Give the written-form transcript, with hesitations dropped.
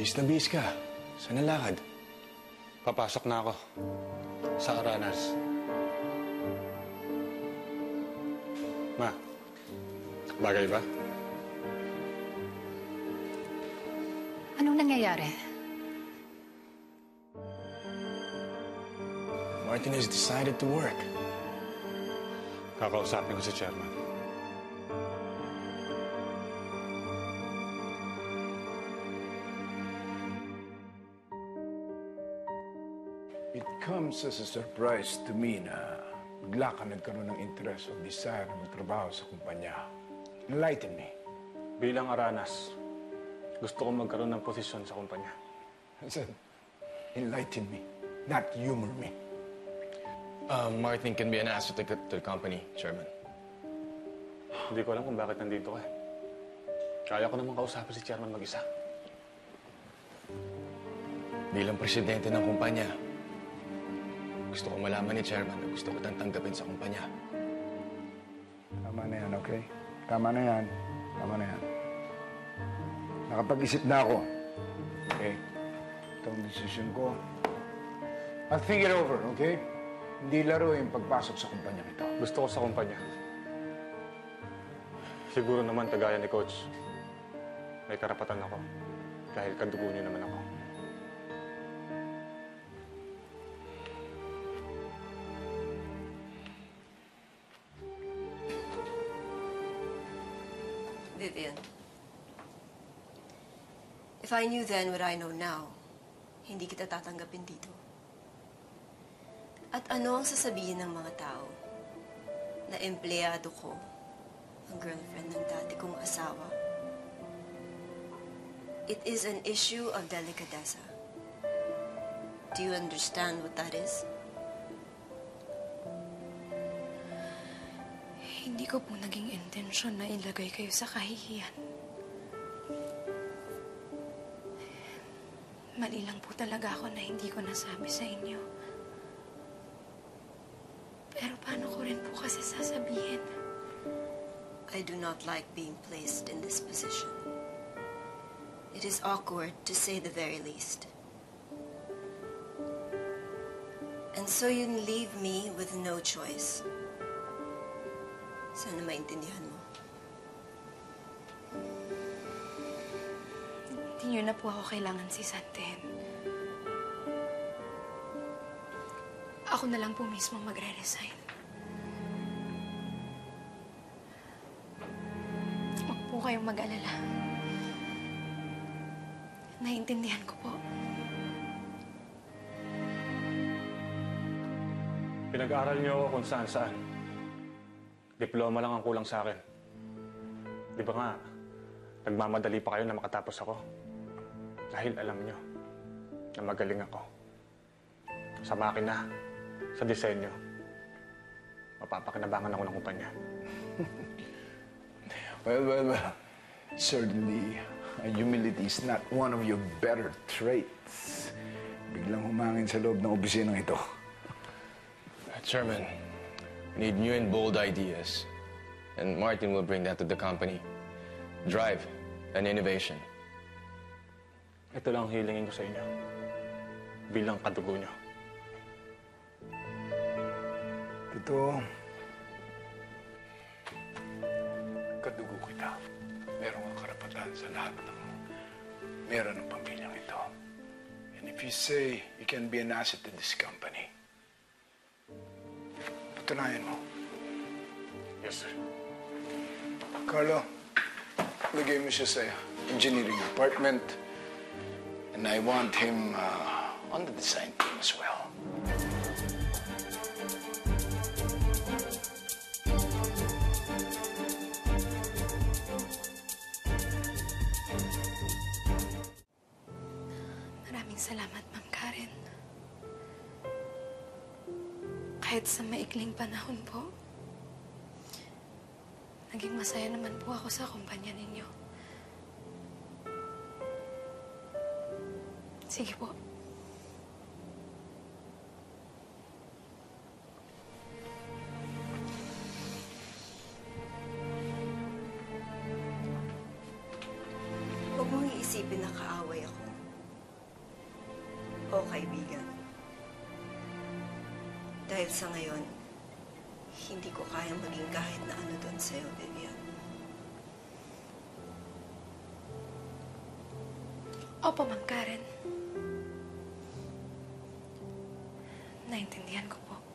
Bis na bis ka. Saan nalakad? Papasok na ako. Sa Aranas. Ma, bagay ba? Anong nangyayari? Martin has decided to work. Kakausapin ko si Sherman. It comes as a surprise to me na bigla ka nagkaroon ng interest o desire na magtrabaho sa kumpanya. Enlighten me. Bilang Aranas, gusto kong magkaroon ng posisyon sa kumpanya. I said, enlighten me, not humor me. Martin can be an asset to the company, Chairman. Hindi ko alam kung bakit nandito ka. Kaya ko namang kausapin si Chairman mag-isa. Bilang presidente ng kumpanya, gusto ko malaman ni Chairman na gusto ko tanggapin sa kumpanya. Tama na yan, okay? Tama na yan. Tama na yan. Nakapag-isip na ako. Okay? Itong decision ko. I'll think it over, okay? Hindi laro yung pagpasok sa kumpanya nito. Gusto ko sa kumpanya. Siguro naman kagaya ni Coach, may karapatan ako dahil kadugo niyo naman ako. Vivian, if I knew then what I know now, hindi kita tatanggapin dito. At ano ang sasabihin ng mga tao na empleyado ko ang girlfriend ng dati kong asawa? It is an issue of delicadeza. Do you understand what that is? Hindi ko po naging intensyon na ilagay kayo sa kahihiyan. Mali lang po talaga ako na hindi ko nasabi sa inyo. Pero paano ko rin po kasi sasabihin? I do not like being placed in this position. It is awkward to say the very least. And so you leave me with no choice. Sana maintindihan mo. Hindi niyo na po ako kailangan si Santi. Ako na lang po mismo magre-resign. Huwag po kayong mag-alala. Naiintindihan ko po. Pinag-aral niyo ako kung saan-saan. Diploma lang ang kulang sa akin. Di ba nga, nagmamadali pa kayo na makatapos ako? Dahil alam nyo na magaling ako. Sa makina, sa disenyo, mapapakinabangan ako ng kumpanya. Well. Certainly, humility is not one of your better traits. Biglang humangin sa loob ng opisinang ito. Chairman, we need new and bold ideas, and Martin will bring that to the company. Drive and innovation. Ito lang ang hilingin ko sa inyo, bilang kadugo nyo. Totoo, kadugo kita. Meron ang karapatan sa lahat ng meron ng pamilyang ito. And if you say you can be an asset to this company, tunayan mo. Yes, sir. Carlo, lagay mo siya sa engineering department. And I want him on the design team as well. Maraming salamat, Ma'am Karen. Kahit sa maikling panahon po, naging masaya naman po ako sa kumpanya ninyo. Sige po. Huwag mong iisipin na kaaway ako. o kaibigan. Dahil sa ngayon, hindi ko kaya maging kahit na ano doon sa'yo, Vivian. Opo, Ma'am Karen. Naintindihan ko po.